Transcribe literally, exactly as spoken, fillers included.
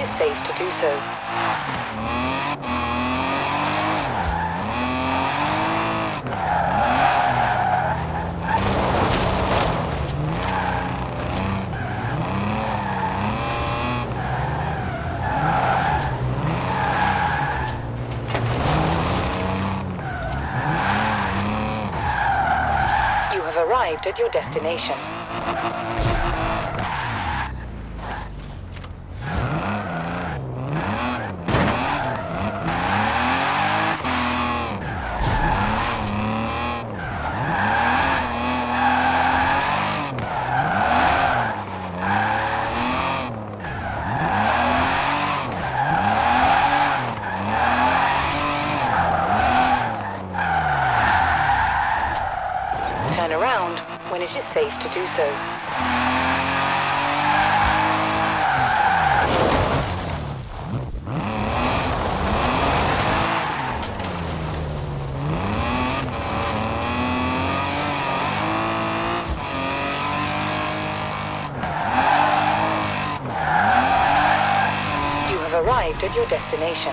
it is safe to do so. You have arrived at your destination. When it is safe to do so. You have arrived at your destination.